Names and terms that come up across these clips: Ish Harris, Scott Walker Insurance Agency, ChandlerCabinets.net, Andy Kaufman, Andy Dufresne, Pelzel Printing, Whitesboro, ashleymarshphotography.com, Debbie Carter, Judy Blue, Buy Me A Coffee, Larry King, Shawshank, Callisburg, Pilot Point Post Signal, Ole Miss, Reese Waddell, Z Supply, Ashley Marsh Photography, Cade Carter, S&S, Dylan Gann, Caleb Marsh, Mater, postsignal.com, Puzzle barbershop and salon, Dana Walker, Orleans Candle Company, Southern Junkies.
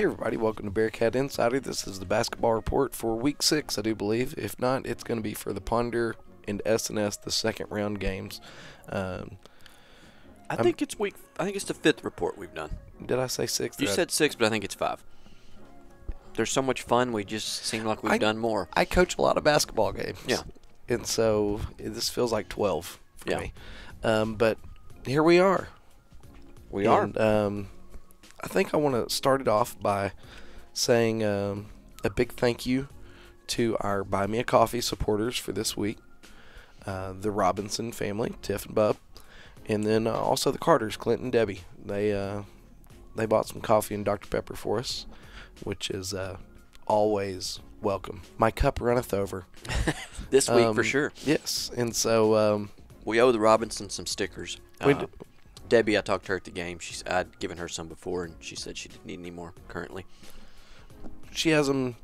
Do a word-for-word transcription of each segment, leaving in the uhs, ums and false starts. Hey everybody, welcome to Bearcat Insider. This is the basketball report for week six, I do believe. If not, it's going to be for the Ponder and S and S, the second round games. Um, I I'm, think it's week. I think it's the fifth report we've done. Did I say six? You I, said six, but I think it's five. There's so much fun. We just seem like we've I, done more. I coach a lot of basketball games. Yeah, and so this feels like twelve for yeah. me. Um, but here we are. We and, are. Um, I think I want to start it off by saying um, a big thank you to our Buy Me A Coffee supporters for this week, uh, the Robinson family, Tiff and Bub, and then uh, also the Carters, Clint and Debbie. They uh, they bought some coffee and Doctor Pepper for us, which is uh, always welcome. My cup runneth over. This week um, for sure. Yes, and so um, we owe the Robinson some stickers. We uh, Debbie, I talked to her at the game. She's, I'd given her some before, and she said she didn't need any more currently. She has them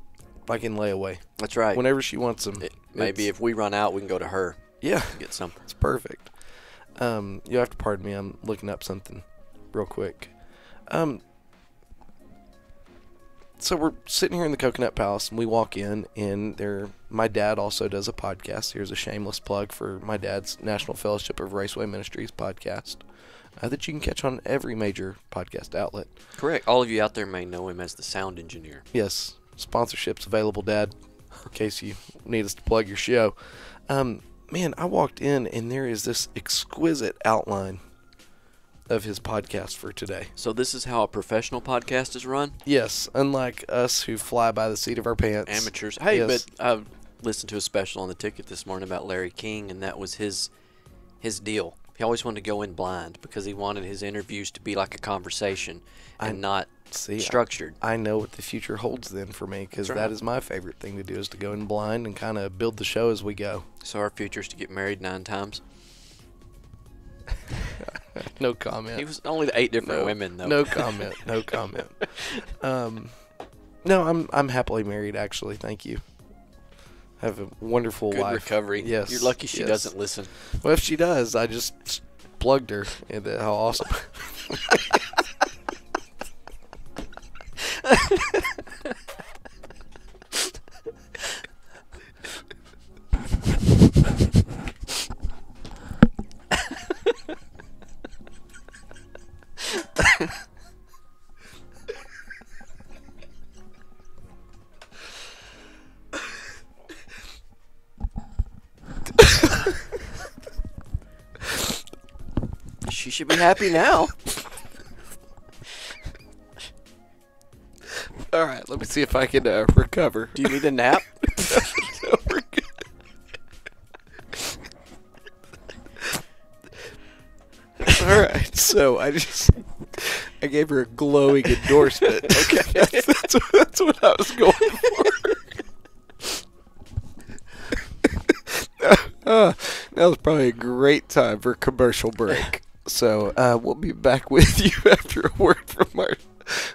like in layaway. That's right. Whenever she wants them. It, maybe if we run out, we can go to her. Yeah. And get some. It's perfect. Um, you'll have to pardon me. I'm looking up something real quick. Um, so we're sitting here in the Coconut Palace, and we walk in, and there. My dad also does a podcast. Here's a shameless plug for my dad's National Fellowship of Raceway Ministries podcast. Uh, that you can catch on every major podcast outlet. Correct. All of you out there may know him as the sound engineer. Yes. Sponsorships available, Dad, in case you need us to plug your show. Um, man, I walked in, and there is this exquisite outline of his podcast for today. So this is how a professional podcast is run? Yes, unlike us who fly by the seat of our pants. Amateurs. Hey, yes. But I listened to a special on the ticket this morning about Larry King, and that was his his deal. He always wanted to go in blind because he wanted his interviews to be like a conversation and I, not see, structured. I, I know what the future holds then for me because right. that is my favorite thing to do is to go in blind and kind of build the show as we go. So our future is to get married nine times? No comment. He was only the eight different no, women, though. No comment. No comment. Um, no, I'm, I'm happily married, actually. Thank you. Have a wonderful Good wife. recovery. Yes. You're lucky she yes. doesn't listen. Well, if she does, I just plugged her. And how awesome. She should be happy now. All right, let me see if I can uh, recover. Do you need a nap? No, we're good. All right, so I just I gave her a glowing endorsement. Okay, that's, that's, that's what I was going for. uh, that was probably a great time for a commercial break. So uh, we'll be back with you after a word from our,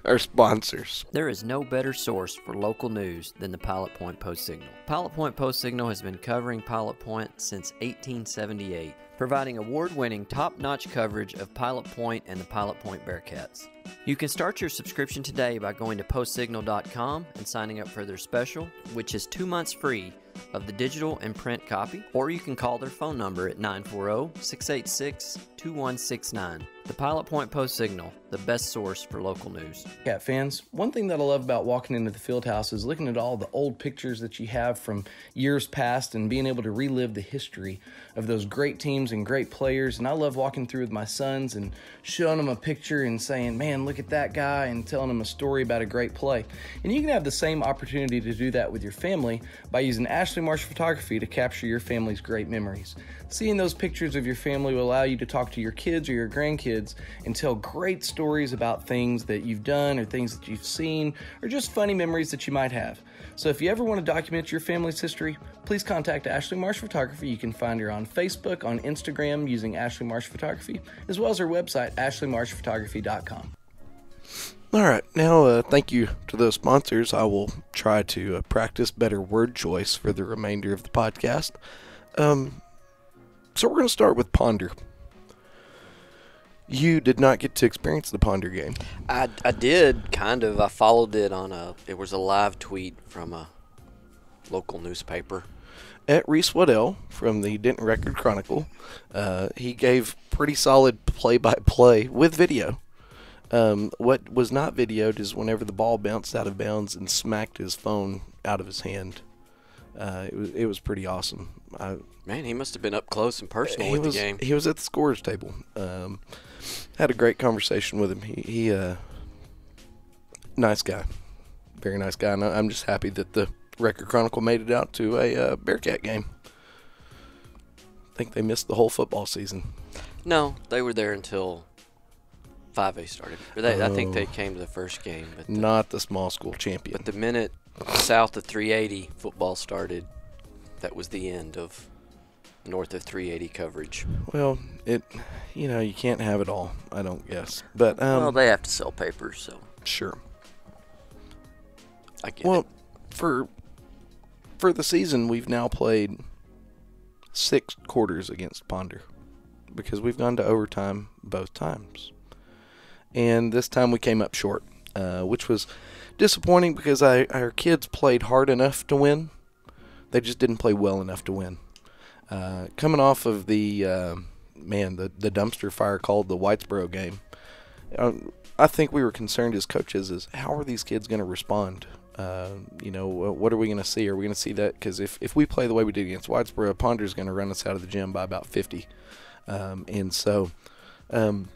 our sponsors. There is no better source for local news than the Pilot Point Post Signal. Pilot Point Post Signal has been covering Pilot Point since eighteen seventy-eight, providing award-winning, top-notch coverage of Pilot Point and the Pilot Point Bearcats. You can start your subscription today by going to post signal dot com and signing up for their special, which is two months free of the digital and print copy, or you can call their phone number at nine four zero, six eight six, two one six nine. The Pilot Point Post Signal, the best source for local news. Yeah, fans, one thing that I love about walking into the field house is looking at all the old pictures that you have from years past and being able to relive the history of those great teams and great players. And I love walking through with my sons and showing them a picture and saying, man, look at that guy, and telling them a story about a great play. And you can have the same opportunity to do that with your family by using Ashley Marsh Photography to capture your family's great memories. Seeing those pictures of your family will allow you to talk to your kids or your grandkids and tell great stories about things that you've done or things that you've seen or just funny memories that you might have. So if you ever want to document your family's history, please contact Ashley Marsh Photography. You can find her on Facebook, on Instagram using Ashley Marsh Photography, as well as her website, ashley marsh photography dot com. All right, now uh, thank you to those sponsors. I will try to uh, practice better word choice for the remainder of the podcast. Um, so we're going to start with Ponder. you did not get to experience the Ponder game. I, I did, kind of. I followed it on a, it was a live tweet from a local newspaper. At Reese Waddell from the Denton Record Chronicle, uh, he gave pretty solid play-by-play with video. Um, what was not videoed is whenever the ball bounced out of bounds and smacked his phone out of his hand. Uh, it was it was pretty awesome. I, Man, he must have been up close and personal with was, the game. He was at the scorer's table. Um, had a great conversation with him. He, he uh, nice guy, very nice guy. And I'm just happy that the Record Chronicle made it out to a uh, Bearcat game. I think they missed the whole football season. No, they were there until five A started. Or they, oh, I think they came to the first game. But the, not the small school champion. But the minute south of three eighty football started, that was the end of north of three eighty coverage. Well, it, you know, you can't have it all, I don't guess. But um, well, they have to sell papers, so sure. I get well, it. for for the season, we've now played six quarters against Ponder because we've gone to overtime both times. And this time we came up short, uh, which was disappointing because I, our kids played hard enough to win. They just didn't play well enough to win. Uh, coming off of the, uh, man, the, the dumpster fire called the Whitesboro game, uh, I think we were concerned as coaches is how are these kids going to respond? Uh, you know, what are we going to see? Are we going to see that? Because if, if we play the way we did against Whitesboro, Ponder's going to run us out of the gym by about fifty. Um, and so... Um,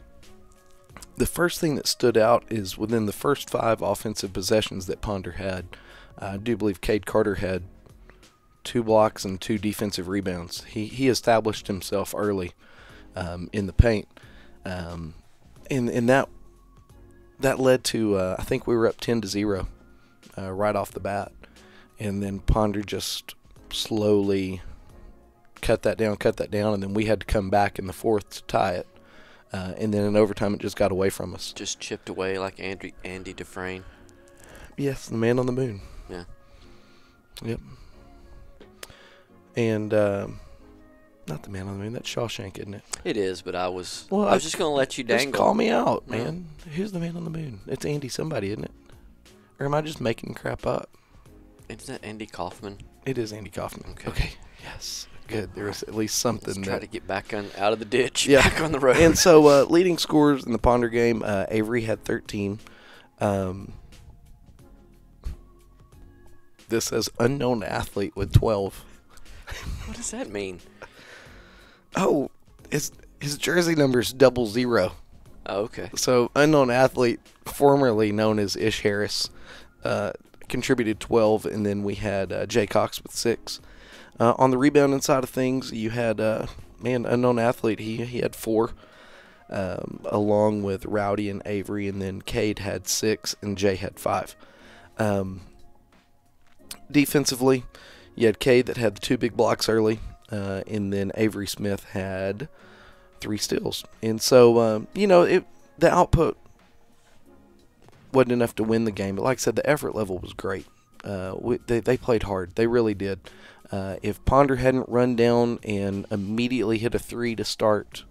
The first thing that stood out is within the first five offensive possessions that Ponder had, uh, I do believe Cade Carter had two blocks and two defensive rebounds. He he established himself early um, in the paint, um, and and that that led to uh, I think we were up ten to zero uh, right off the bat, and then Ponder just slowly cut that down, cut that down, and then we had to come back in the fourth to tie it. Uh, and then in overtime, it just got away from us. Just chipped away like Andy, Andy Dufresne. Yes, the man on the moon. Yeah. Yep. And um, not the man on the moon. That's Shawshank, isn't it? It is, but I was well, I was I, just going to let you dangle. Just call me out, man. No. Who's the man on the moon? It's Andy somebody, isn't it? Or am I just making crap up? Isn't that Andy Kaufman? It is Andy Kaufman. Okay. Okay. Yes. Good. There was at least something. Let's try that, to get back on, out of the ditch, yeah. Back on the road. And so, uh, leading scorers in the Ponder game, uh, Avery had thirteen. Um, this says unknown athlete with twelve. What does that mean? Oh, his his jersey number is double zero. Oh, okay. So unknown athlete, formerly known as Ish Harris, uh, contributed twelve, and then we had uh, Jay Cox with six. Uh, on the rebounding side of things, you had, uh, man, unknown athlete. He he had four, um, along with Rowdy and Avery, and then Cade had six, and Jay had five. Um, defensively, you had Cade that had the two big blocks early, uh, and then Avery Smith had three steals. And so, um, you know, it the output wasn't enough to win the game, but like I said, the effort level was great. Uh, we, they, they played hard. They really did. Uh, if Ponder hadn't run down and immediately hit a three to start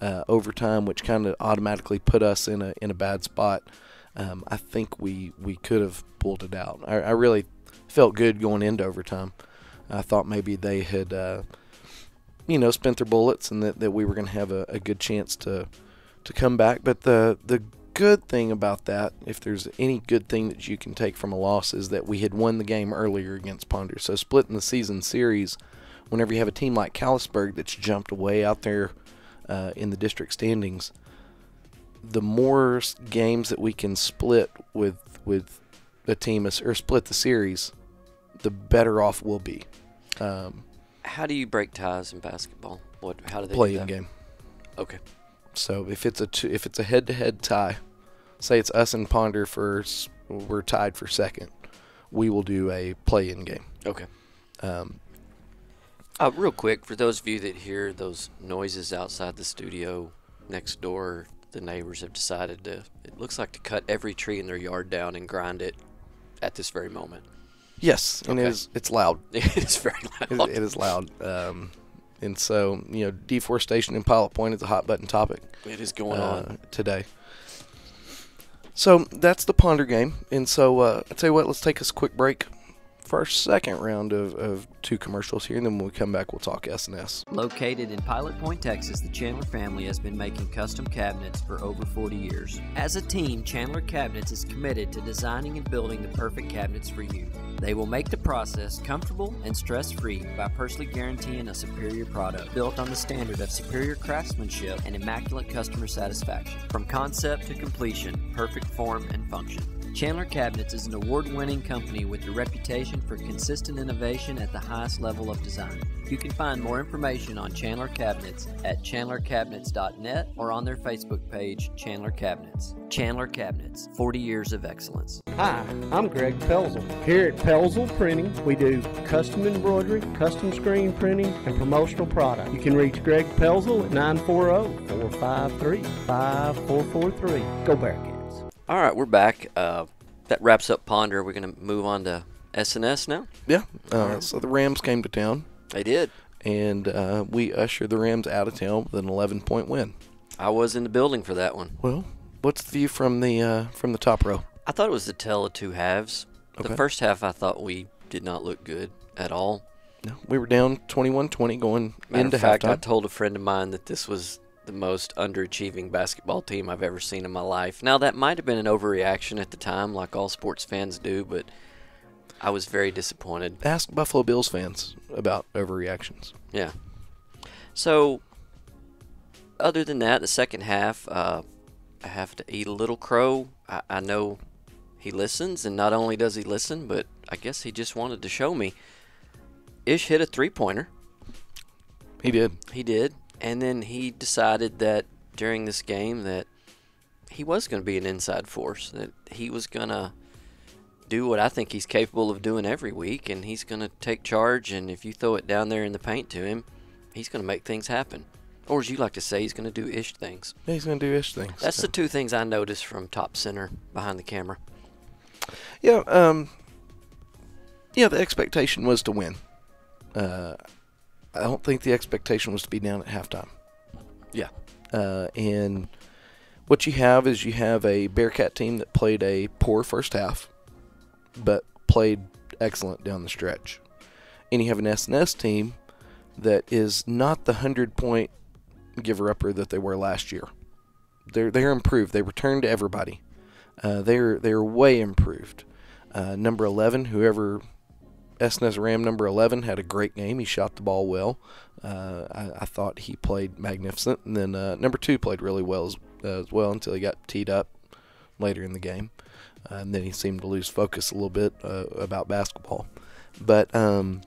uh, overtime, which kind of automatically put us in a in a bad spot, um, I think we, we could have pulled it out. I, I really felt good going into overtime. I thought maybe they had, uh, you know, spent their bullets and that, that we were going to have a, a good chance to to come back. But the the good thing about that, if there's any good thing that you can take from a loss, is that we had won the game earlier against Ponder. So splitting the season series, whenever you have a team like Callisburg that's jumped way out there uh, in the district standings, the more games that we can split with with the team or split the series, the better off we'll be. Um, how do you break ties in basketball? What? How do they play in game? Okay. So if it's a two, if it's a head-to-head tie, say it's us and Ponder first, we're tied for second, we will do a play-in game. Okay. Um, uh, real quick, for those of you that hear those noises outside the studio next door, the neighbors have decided to, it looks like, to cut every tree in their yard down and grind it at this very moment. Yes, okay. And it is, it's loud. It is very loud. It, it is loud. Um, And so, you know, deforestation in Pilot Point is a hot button topic. It is going uh, on today. So that's the ponder game. And so uh, I tell you what, let's take us a quick break for our second round of, of two commercials here, and then when we come back, we'll talk S and S. Located in Pilot Point, Texas, the Chandler family has been making custom cabinets for over forty years. As a team, Chandler Cabinets is committed to designing and building the perfect cabinets for you. They will make the process comfortable and stress-free by personally guaranteeing a superior product built on the standard of superior craftsmanship and immaculate customer satisfaction. From concept to completion, perfect form and function. Chandler Cabinets is an award-winning company with a reputation for consistent innovation at the highest level of design. You can find more information on Chandler Cabinets at Chandler Cabinets dot net or on their Facebook page, Chandler Cabinets. Chandler Cabinets, forty years of excellence. Hi, I'm Greg Pelzel. Here at Pelzel Printing, we do custom embroidery, custom screen printing, and promotional product. You can reach Greg Pelzel at nine four zero, four five three, five four four three. Go Bearcat. All right, we're back. Uh, that wraps up Ponder. We're going to move on to S and S now? Yeah. Uh, right. So the Rams came to town. They did. And uh, we ushered the Rams out of town with an eleven point win. I was in the building for that one. Well, what's the view from the uh, from the top row? I thought it was the tale of two halves. Okay. The first half, I thought we did not look good at all. No, we were down twenty-one twenty going Matter into halftime. Matter of fact, I told a friend of mine that this was the most underachieving basketball team I've ever seen in my life. Now, that might have been an overreaction at the time, like all sports fans do, but I was very disappointed. Ask Buffalo Bills fans about overreactions. Yeah. So, other than that, the second half, uh, I have to eat a little crow. I, I know he listens, and not only does he listen, but I guess he just wanted to show me. Ish hit a three-pointer. He did. He did. And then he decided that during this game that he was going to be an inside force, that he was going to do what I think he's capable of doing every week, and he's going to take charge, and if you throw it down there in the paint to him, he's going to make things happen. Or as you like to say, he's going to do ish things. Yeah, he's going to do ish things. That's so. The two things I noticed from top center behind the camera. Yeah, um, yeah, the expectation was to win. Uh I don't think the expectation was to be down at halftime. Yeah. Uh, and what you have is you have a Bearcat team that played a poor first half, but played excellent down the stretch. And you have an S and S team that is not the hundred-point giver-upper that they were last year. They're, they're improved. They returned to everybody. Uh, they're, they're way improved. Uh, number eleven, whoever... S and S Ram number eleven had a great game. He shot the ball well. Uh, I, I thought he played magnificent. And then uh, number two played really well as, uh, as well until he got teed up later in the game. Uh, and then he seemed to lose focus a little bit uh, about basketball. But um,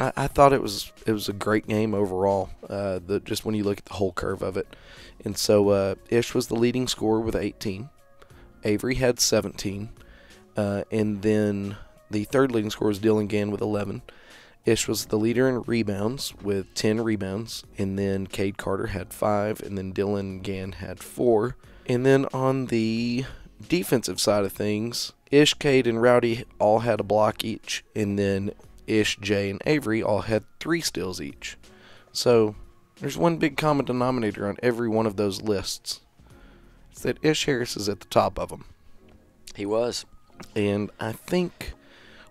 I, I thought it was it was a great game overall, uh, the, just when you look at the whole curve of it. And so uh, Ish was the leading scorer with eighteen. Avery had seventeen. Uh, and then... The third leading scorer was Dylan Gann with eleven. Ish was the leader in rebounds with ten rebounds. And then Cade Carter had five. And then Dylan Gann had four. And then on the defensive side of things, Ish, Cade, and Rowdy all had a block each. And then Ish, Jay, and Avery all had three steals each. So there's one big common denominator on every one of those lists. It's that Ish Harris is at the top of them. He was. And I think...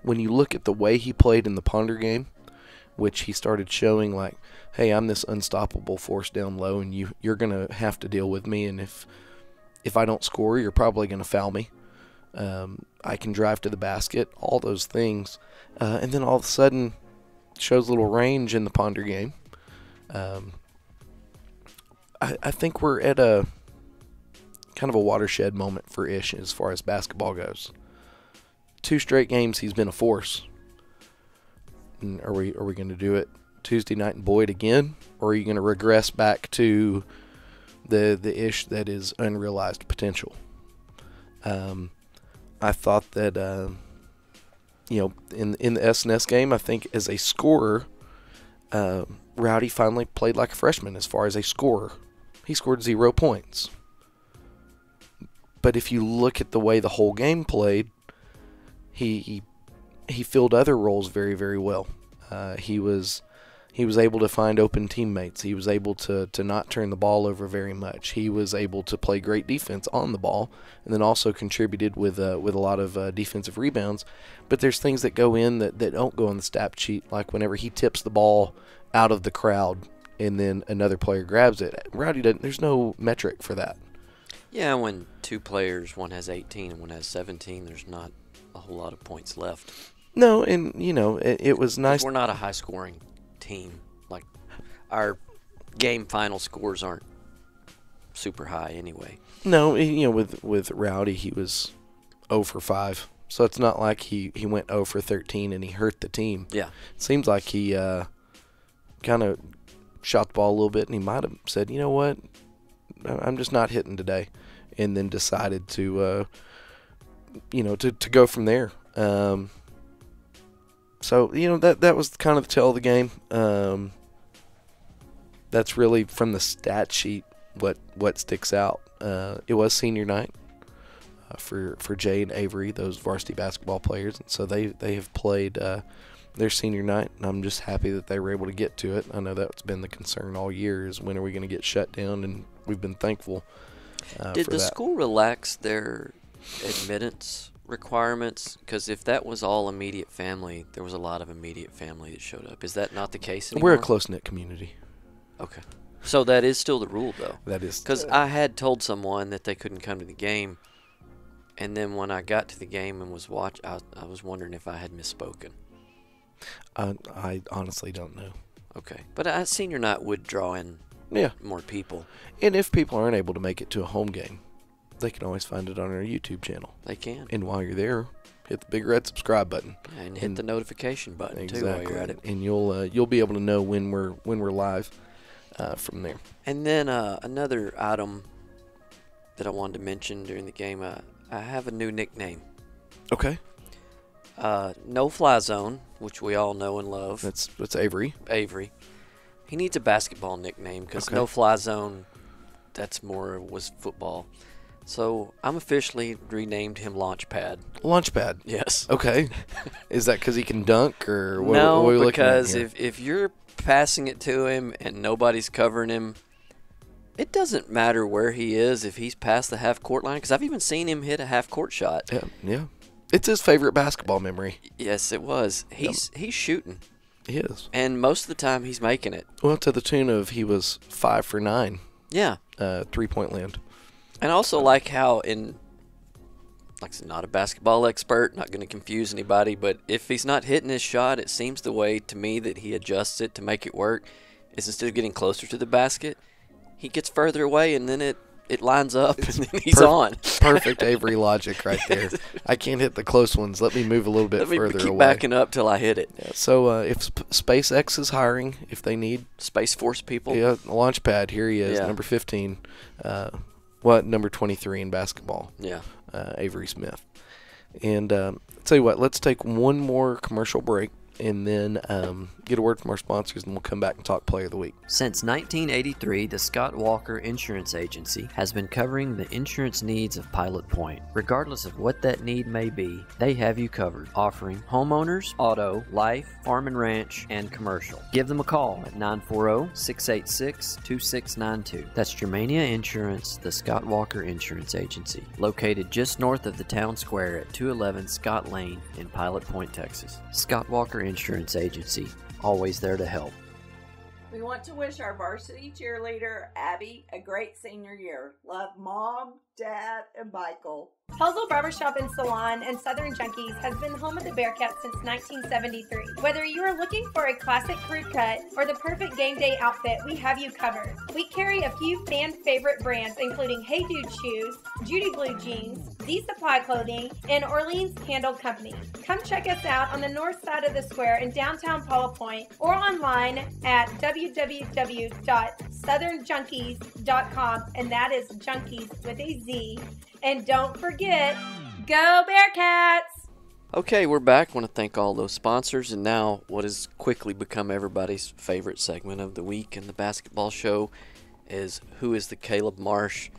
when you look at the way he played in the Ponder game, which he started showing like, hey, I'm this unstoppable force down low, and you, you're going to have to deal with me, and if if I don't score, you're probably going to foul me. Um, I can drive to the basket, all those things. Uh, and then all of a sudden, shows a little range in the Ponder game. Um, I, I think we're at a kind of a watershed moment for Ish as far as basketball goes. Two straight games he's been a force. And are we are we going to do it Tuesday night in Boyd again, or are you going to regress back to the the Ish that is unrealized potential? Um, I thought that uh, you know in in the S and S game, I think as a scorer, uh, Rowdy finally played like a freshman as far as a scorer. He scored zero points, but if you look at the way the whole game played. He, he he filled other roles very, very well. Uh, he was He was able to find open teammates. He was able to, to not turn the ball over very much. He was able to play great defense on the ball, and then also contributed with uh, with a lot of uh, defensive rebounds. But there's things that go in that, that don't go on the stat sheet, like whenever he tips the ball out of the crowd and then another player grabs it. Rowdy doesn't, there's no metric for that. Yeah, when two players, one has eighteen and one has seventeen, there's not a whole lot of points left. No, and, you know, it, it was nice. We're not a high-scoring team. Like, our game final scores aren't super high anyway. No, you know, with, with Rowdy, he was zero for five. So it's not like he, he went zero for thirteen and he hurt the team. Yeah. It seems like he uh, kind of shot the ball a little bit, and he might have said, you know what, I'm just not hitting today, and then decided to, uh, you know, to, to go from there. Um, so, you know, that that was kind of the tell of the game. Um, that's really, from the stat sheet, what, what sticks out. Uh, it was senior night uh, for, for Jay and Avery, those varsity basketball players. And so they, they have played uh, their senior night, and I'm just happy that they were able to get to it. I know that's been the concern all year, is when are we going to get shut down, and we've been thankful uh, Did for the that. School relax their admittance requirements? Because if that was all immediate family, there was a lot of immediate family that showed up. Is that not the case anymore? We're a close-knit community. Okay. So that is still the rule, though. That is. Because I had told someone that they couldn't come to the game, and then when I got to the game and was watch, I, I was wondering if I had misspoken. Uh, I honestly don't know. Okay. But I, senior night would draw in yeah. more people. And if people aren't able to make it to a home game, they can always find it on our YouTube channel. They can. And while you're there, hit the big red subscribe button. And hit and, the notification button, exactly, too, while you're at it. And you'll uh, you'll be able to know when we're, when we're live uh, from there. And then uh, another item that I wanted to mention during the game, uh, I have a new nickname. Okay. Uh, no Fly Zone, which we all know and love. That's, that's Avery. Avery. He needs a basketball nickname, because okay. No Fly Zone, that's more was football. So I'm officially renamed him Launchpad. Launchpad? Yes. Okay. Is that because he can dunk, or what, no, what are we looking at? No, because if, if you're passing it to him and nobody's covering him, it doesn't matter where he is if he's past the half-court line, because I've even seen him hit a half-court shot. Yeah, yeah. It's his favorite basketball memory. Yes, it was. He's, yep. he's shooting. He is. And most of the time he's making it. Well, to the tune of he was five for nine. Yeah. Uh, three-point land. And I also like how in, like I said, not a basketball expert, not going to confuse anybody, but if he's not hitting his shot, it seems the way to me that he adjusts it to make it work is instead of getting closer to the basket, he gets further away, and then it, it lines up, and then he's perfect, on. Perfect Avery logic right there. I can't hit the close ones. Let me move a little bit Let me further keep away. Backing up till I hit it. Yeah, so uh, if Sp SpaceX is hiring, if they need Space Force people, yeah, Launchpad. Here he is, yeah. number fifteen. Uh, what number twenty-three in basketball? Yeah, uh, Avery Smith. And um, tell you what, let's take one more commercial break, and then um, get a word from our sponsors, and we'll come back and talk Player of the Week. Since nineteen eighty-three, the Scott Walker Insurance Agency has been covering the insurance needs of Pilot Point. Regardless of what that need may be, they have you covered, offering homeowners, auto, life, farm and ranch, and commercial. Give them a call at nine four zero, six eight six, two six nine two. That's Germania Insurance, the Scott Walker Insurance Agency, located just north of the town square at two eleven Scott Lane in Pilot Point, Texas. Scott Walker Insurance Agency, always there to help. We want to wish our varsity cheerleader, Abby, a great senior year. Love, Mom, Dad, and Michael. Puzzle Barbershop and Salon and Southern Junkies has been home of the Bearcat since nineteen seventy-three. Whether you are looking for a classic crew cut or the perfect game day outfit, we have you covered. We carry a few fan favorite brands, including Hey Dude Shoes, Judy Blue Jeans, Z Supply Clothing, and Orleans Candle Company. Come check us out on the north side of the square in downtown Pilot Point, or online at w w w dot southern junkies dot com, and that is junkies with a Z. And don't forget, go Bearcats! Okay, we're back. I want to thank all those sponsors. And now what has quickly become everybody's favorite segment of the week in the basketball show is who is the Caleb Marsh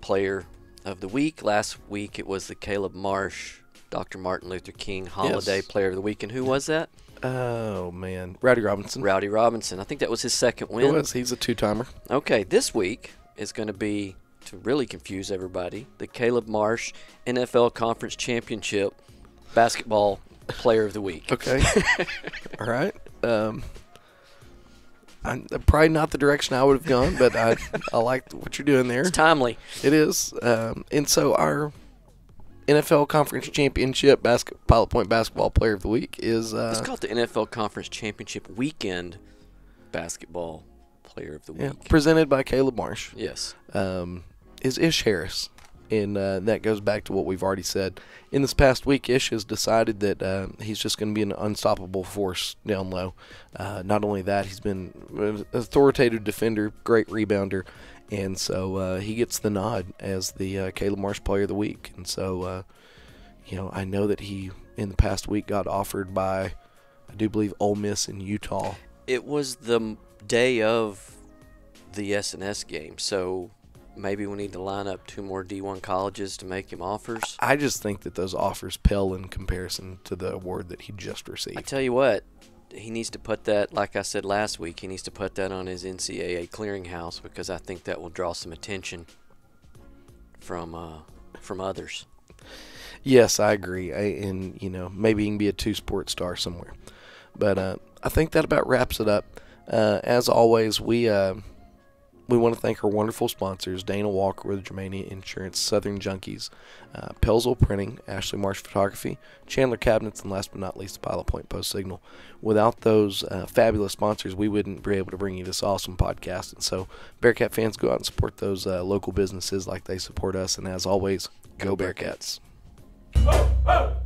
Player of the Week. Last week it was the Caleb Marsh Doctor Martin Luther King Holiday yes. Player of the Week. And who was that? Oh, man. Rowdy Robinson. Rowdy Robinson. I think that was his second win. It was. He's a two-timer. Okay. This week is going to be, to really confuse everybody, the Caleb Marsh N F L Conference Championship Basketball Player of the Week. Okay. All right. Um, I'm, probably not the direction I would have gone, but I, I like what you're doing there. It's timely. It is. Um, and so our N F L Conference Championship basket, Pilot Point Basketball Player of the Week is... Uh, it's called the N F L Conference Championship Weekend Basketball Player of the Week. Yeah, presented by Caleb Marsh. Yes. Um, is Ish Harris. And uh, that goes back to what we've already said. In this past week, Ish has decided that uh, he's just going to be an unstoppable force down low. Uh, not only that, he's been an authoritative defender, great rebounder. And so uh, he gets the nod as the uh, Caleb Marsh Player of the Week. And so, uh, you know, I know that he, in the past week, got offered by, I do believe, Ole Miss in Utah. It was the day of the S and S game, so... Maybe we need to line up two more D one colleges to make him offers. I just think that those offers pale in comparison to the award that he just received. I tell you what, he needs to put that, like I said last week, he needs to put that on his N C double A clearinghouse, because I think that will draw some attention from uh, from others. Yes, I agree. I, and, you know, maybe he can be a two-sport star somewhere. But uh, I think that about wraps it up. Uh, as always, we... Uh, We want to thank our wonderful sponsors, Dana Walker with Germania Insurance, Southern Junkies, uh, Pelzel Printing, Ashley Marsh Photography, Chandler Cabinets, and last but not least, the Pilot Point Post Signal. Without those uh, fabulous sponsors, we wouldn't be able to bring you this awesome podcast. And so, Bearcat fans, go out and support those uh, local businesses like they support us. And as always, go Bearcats. Whoa, whoa.